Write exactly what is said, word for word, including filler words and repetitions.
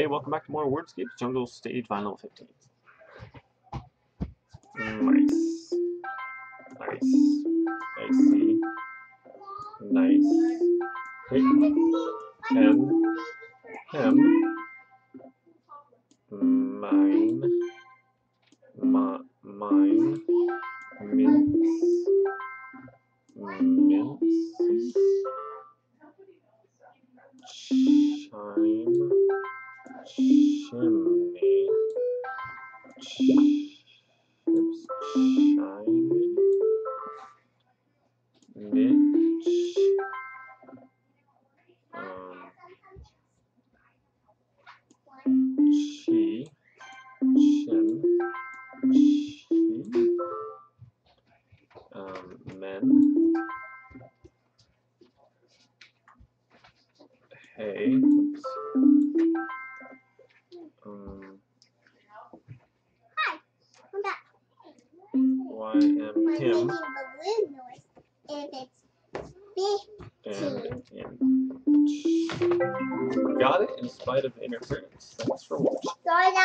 Hey, welcome back to more Wordscape Jungle Stage Vine Fifteen. Nice. Nice. Nicey. Nice. Hey. Him. Him. Mine. Ma mine. Mince. Mince. Chime. Chimney, ch oops, shiny, niche, um, chi, chin, chi, um, men, hey, oops. Um, Hi, I'm back. Why am him? Balloon noise if it's fifteen. And, and got it in spite of interference. Thanks for watching.